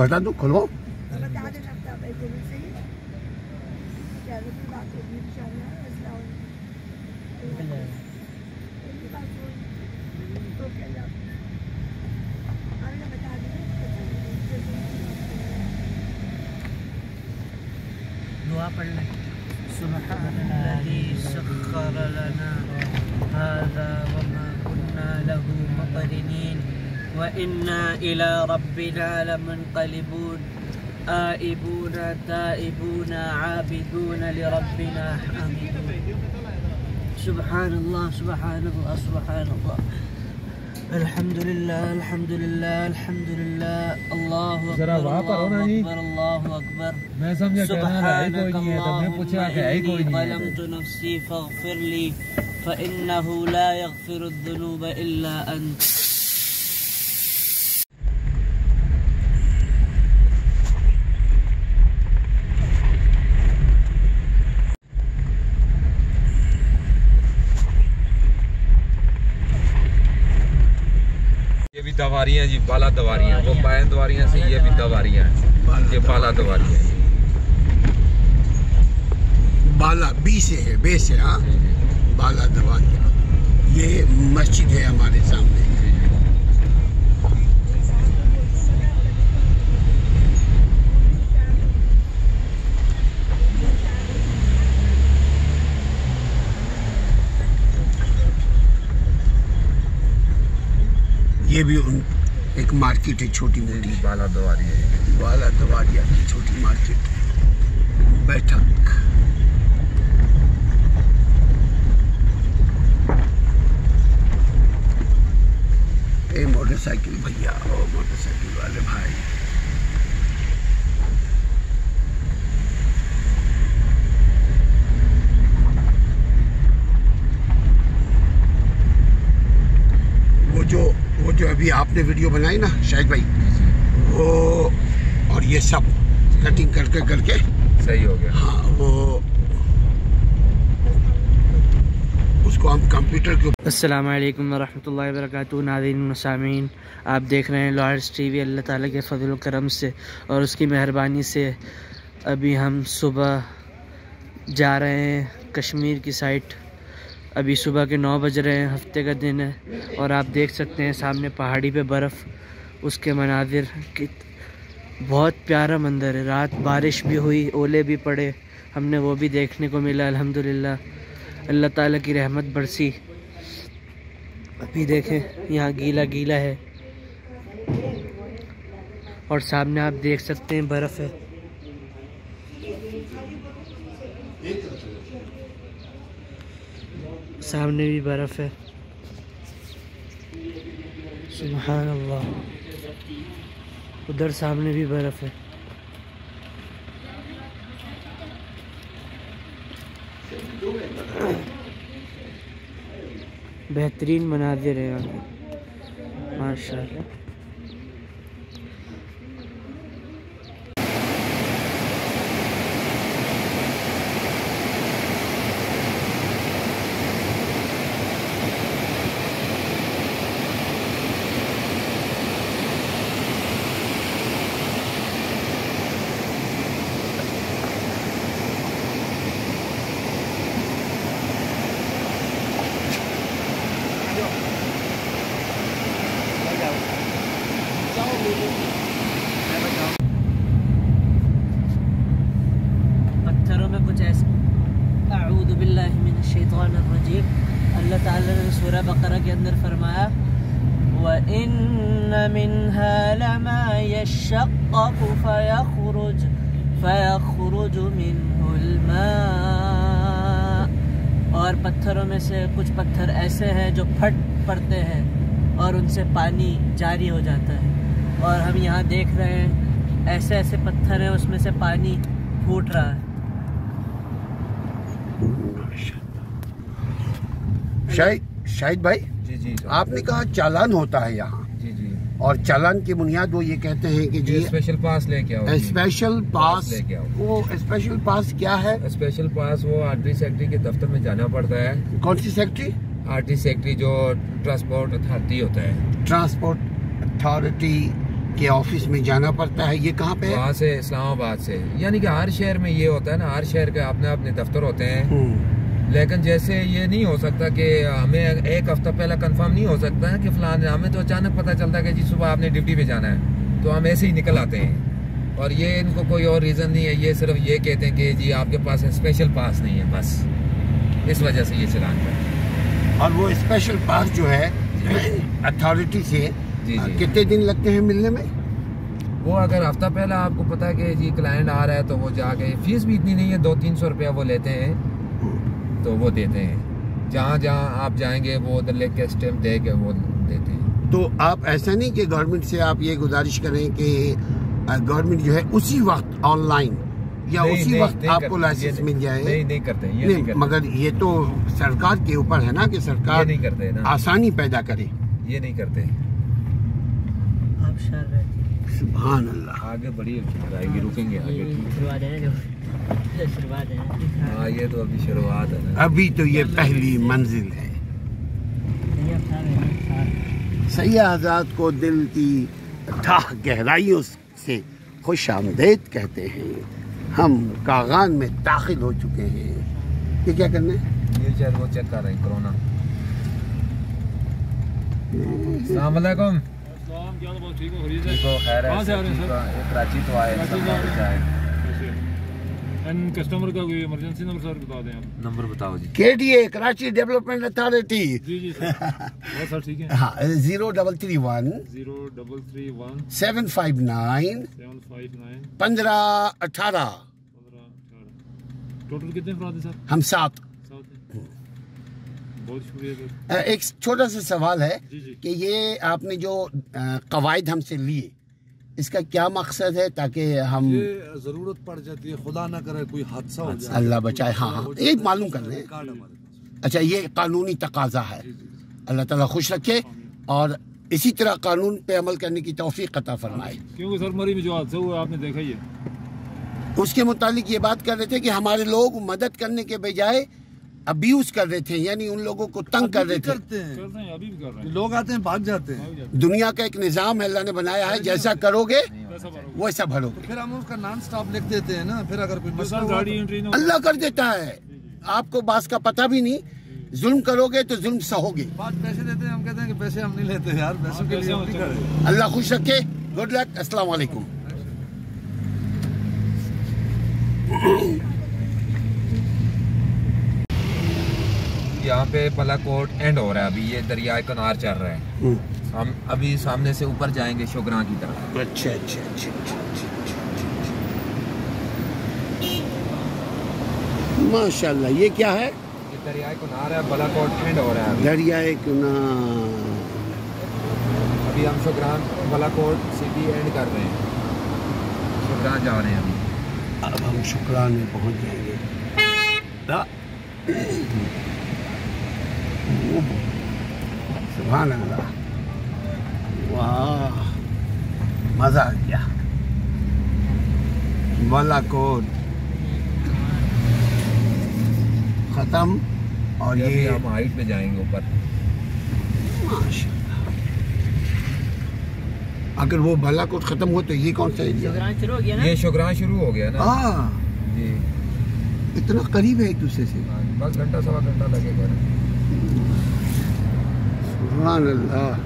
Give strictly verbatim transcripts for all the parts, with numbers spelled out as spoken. कहता तू खुलवाओ। दुआ पढ़ लें। सुब्हानल्लाही सख्खर लना हाज़ा वमा कुन्ना लहू मुक़रिनीन व इन्ना इला रब्बिना लमुनक़लिबून आइबून ताइबून आबिदून लिरब्बिना हामिदून। सुब्हानल्लाह सुब्हानल्लाह सुब्हानल्लाह। अल्हम्दुलिल्लाह अल्हम्दुलिल्लाह अल्हम्दुलिल्लाह। अल्लाहु अकबर अल्लाहु अकबर। मैं समझा कहना है कोई नहीं है, तुमने पूछा कि है कोई नहीं है। क़लमतु नफ़्सी फ़ग़्फ़िरली फ़इन्नहु ला यग़्फ़िरुद्दुनूब इल्ला अंत। ये भी दवारियाँ जी, बाला दवारियाँ, वो बाएं दवारियाँ से ये भी दवारियाँ हैं, ये बाला दवारियाँ हैं। बाला बी से है, बे से, हाँ, बाला दवारियाँ। ये मस्जिद है हमारे सामने। ये भी उन एक मार्केट है छोटी मोटी, बाला दवारिया है, बाला दवारिया की छोटी मार्केट है। बैठक ए मोटरसाइकिल भैया और मोटरसाइकिल वाले भाई। वो जो वो जो अभी आपने वीडियो बनाई ना शाहिद भाई, वो और ये सब कटिंग करके करके सही हो गया। हाँ, वो उसको हम कंप्यूटर के। अस्सलाम वालेकुम रहमतुल्लाहि वबरकातुहू। नाज़रीन व सामीन, आप देख रहे हैं लॉयर्स टीवी। अल्लाह ताला के फजल व करम से और उसकी मेहरबानी से अभी हम सुबह जा रहे हैं कश्मीर की साइड। अभी सुबह के नौ बज रहे हैं, हफ्ते का दिन है, और आप देख सकते हैं सामने पहाड़ी पे बर्फ़, उसके मनाजिर की बहुत प्यारा मंजर है। रात बारिश भी हुई, ओले भी पड़े, हमने वो भी देखने को मिला। अल्हम्दुलिल्लाह, अल्लाह ताला की रहमत बरसी। अभी देखें यहाँ गीला गीला है और सामने आप देख सकते हैं बर्फ़ है। सामने भी बर्फ है। सुभान अल्लाह, उधर सामने भी बर्फ है। बेहतरीन मनाजिर है यहाँ पे, माशाल्लाह। पत्थरों में कुछ ऐसे अऊदु बिल्लाहि मिनश शैतानिर रजीम। अल्लाह ताला ने सूरह बकरा के अंदर फरमाया व इन्न मिनहा लमा यशक़क़ु फ़यख़्रुज फ़यख़्रुजु मिनहुल मा। और पत्थरों में से कुछ पत्थर ऐसे हैं जो फट पड़ते हैं और उनसे पानी जारी हो जाता है। और हम यहाँ देख रहे हैं ऐसे ऐसे पत्थर हैं, उसमें से पानी फूट रहा है। शाहिद शाहिद भाई जी जी, आपने कहा चालान होता है यहाँ जी जी, और चालान की बुनियाद वो ये कहते हैं कि जी स्पेशल पास लेके आओ, स्पेशल पास लेके आओ। वो स्पेशल पास क्या है? स्पेशल पास वो आरटी सेक्रेटरी के दफ्तर में जाना पड़ता है। कौन सी सेक्रेटरी? आरटी सेक्रेटरी, जो ट्रांसपोर्ट अथॉरिटी होता है। ट्रांसपोर्ट अथॉरिटी के ऑफिस में जाना पड़ता है। ये कहाँ पे है? वहाँ से, इस्लामाबाद से। यानी कि हर शहर में ये होता है ना, हर शहर के अपने अपने दफ्तर होते हैं, लेकिन जैसे ये नहीं हो सकता कि हमें एक हफ्ता पहले कंफर्म नहीं हो सकता है कि फलाने, हमें तो अचानक पता चलता है कि जी सुबह आपने ड्यूटी पे जाना है, तो हम ऐसे ही निकल आते हैं। और ये इनको कोई और रीज़न नहीं है, ये सिर्फ ये कहते हैं कि जी आपके पास स्पेशल पास नहीं है, बस इस वजह से ये चलान है। और वो स्पेशल पास जो है अथॉरिटी से जी जी कितने दिन लगते हैं मिलने में? वो अगर हफ्ता पहले आपको पता है कि जी क्लाइंट आ रहा है तो वो जाके, फीस भी इतनी नहीं है, दो तीन सौ रुपया वो लेते हैं तो वो देते हैं। जहाँ जहाँ आप जाएंगे वो उधर ले के स्टैम्प दे के वो देते हैं। तो आप ऐसा नहीं कि गवर्नमेंट से आप ये गुजारिश करें कि गवर्नमेंट जो है उसी वक्त ऑनलाइन या नहीं, उसी नहीं, वक्त नहीं आपको लाइसेंस मिल जाए? नहीं नहीं करते, ये नहीं, नहीं करते। मगर ये तो सरकार के ऊपर है ना कि सरकार नहीं करते ना, आसानी पैदा करे, ये नहीं करते। सुभान अल्लाह, आगे बढ़िए, आएगी रुकेंगे आगे। हाँ ये तो अभी शुरुआत है, अभी तो ये पहली मंजिल है। सैय्या आज़ाद को दिल की ठाह गहराइयों से खुश आमदेद कहते हैं। हम कागान में दाखिल हो चुके हैं। ये क्या करना है? ये चेक वो चेक कर रहे हैं कोरोना। अस्सलाम वालेकुम। कराची तो आए एंड कस्टमर का कोई इमरजेंसी नंबर सर बता दें आप। नंबर बताओ जी। KDA Karachi development authority. जी जी सर। हाँ सर ठीक है। हाँ zero double three one zero double three one seven five nine seven five nine पंद्रह अठारह पंद्रह अठारह। टोटल कितने फ्रॉड हैं सर? हम सात। बहुत शुक्रिया सर। एक छोटा सा सवाल है कि ये आपने जो कवायद हमसे लिए इसका क्या मकसद है? ताकि हम जरूरत पड़ जाती है, खुदा ना करे कोई हादसा हो जाए, अल्लाह बचाए। हाँ हाँ ये मालूम कर रहे हैं। अच्छा ये कानूनी तकाजा है। अल्लाह ताला खुश रखे और इसी तरह कानून पे अमल करने की तौफीक अता फरमाए। क्योंकि सर मरी में जो हादसा हुआ आपने देखा ही है, उसके मुतालिक ये बात कर रहे थे कि हमारे लोग मदद करने के बजाय अब्यूज कर रहे थे, यानी उन लोगों को तंग कर रहे थे। करते हैं। करते हैं, अभी भी कर रहे हैं। लोग आते हैं भाग जाते हैं। दुनिया का एक निजाम है, अल्लाह ने बनाया है, जैसा करोगे वैसा भरोगे। तो फिर हम उसका नॉन स्टॉप लिख देते हैं ना, फिर अगर कोई मसला हो अल्लाह कर देता है, आपको बास का पता भी नहीं। जुल्म करोगे तो जुल्म सहोगे। पैसे देते हैं, हम कहते हैं कि पैसे हम नहीं लेते यार, पैसों के लिए। अल्लाह खुश रखे, गुड लक, अस्सलाम वालेकुम। यहाँ पे पलाकोट एंड हो रहा है, अभी ये दरिया कनार चल रहा है, हम अभी सामने से ऊपर जाएंगे शोगरा की तरफ। अच्छा अच्छा अच्छा, माशाल्लाह। ये क्या है? ये दरिया कनार है, पलाकोट एंड हो रहा है, दरिया कनार। अभी हम शोगरा पलाकोट सिटी एंड कर रहे हैं, शोगरा जा रहे हैं अभी। अब हम शोगरा में पहुँच जाएंगे। सुभान अल्लाह, वाह मजा आ गया। बालाकोट खत्म और ये हम हाइट पे जाएंगे ऊपर। माशाल्लाह, अगर वो बालाकोट खत्म हो तो ये कौन सा एरिया? शुगरान शुरू हो गया ना, ये शुगरान शुरू हो गया ना। हाँ जी, इतना करीब है एक दूसरे से, बस घंटा सवा घंटा लगेगा। सुभान अल्लाह,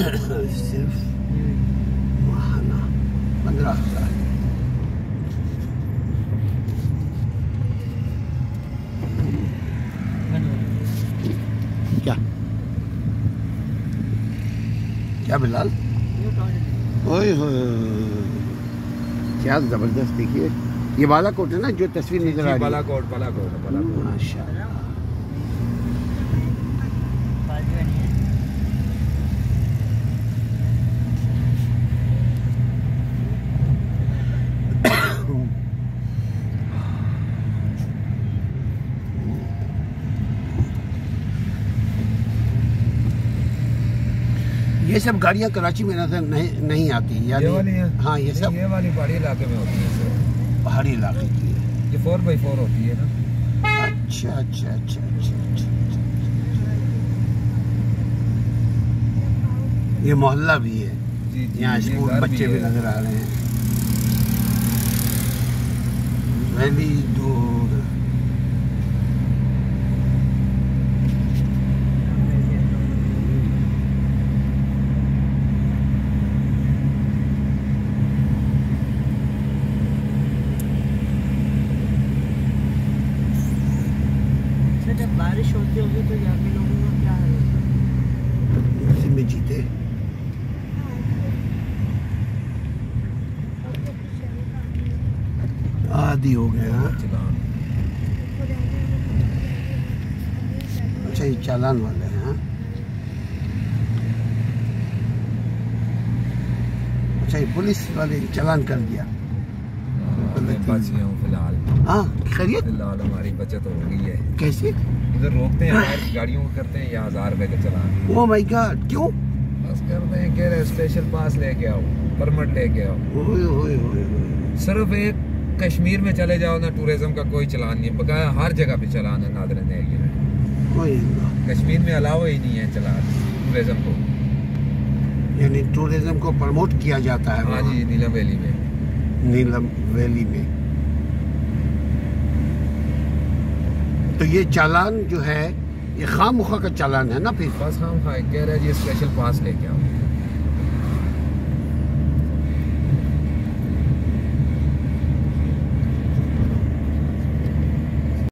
सिर्फ महाना पंद्रह हजार। क्या क्या बिलाल, ओए हो क्या जबरदस्त। देखिए ये बालाकोट है ना जो तस्वीर नजर आ रही है, बालाकोट बालाकोट बालाकोट। ये सब गाड़ियाँ कराची में नहीं नहीं आती यानी। हाँ ये सब ये वाली पहाड़ी इलाके में होती है, पहाड़ी इलाके की है, ये फोर बाई फोर होती है ना। अच्छा अच्छा अच्छा अच्छा। ये मोहल्ला भी है, यहाँ स्कूल बच्चे भी नजर आ रहे हैं। वैली दूर जब बारिश होती होगी तो यहाँ के लोगों को क्या है, इसी में जीते। आदि हो गया। अच्छा ये चालान वाले हैं। अच्छा ये पुलिस वाले चालान कर दिया। फिलहाल हाँ खैरियत, फिलहाल हमारी बचत हो गई है। कैसे इधर रोकते हैं हाँ। गाड़ियों को करते हैं यहाँ हजार रुपए का चालान। ओह माय गॉड, क्यों? बस करते हैं, कह रहे स्पेशल पास लेके आओ, परमिट लेके आओ। ओए ओए ओए सिर्फ एक कश्मीर में चले जाओ ना, टूरिज्म का कोई चलान नहीं है, बकाया हर जगह पे चलान है नादरन एरिया में। कोई कश्मीर में अलावा ही नहीं है चलान टूरिज्म को, यानी टूरिज्म को प्रमोट किया जाता है। हाँ जी, नीलम वैली में, नीलम वैली में। तो ये चालान जो है ये खामखा का चालान है ना। फिर बस खामखा कह रहा है जी स्पेशल पास लेके आओ।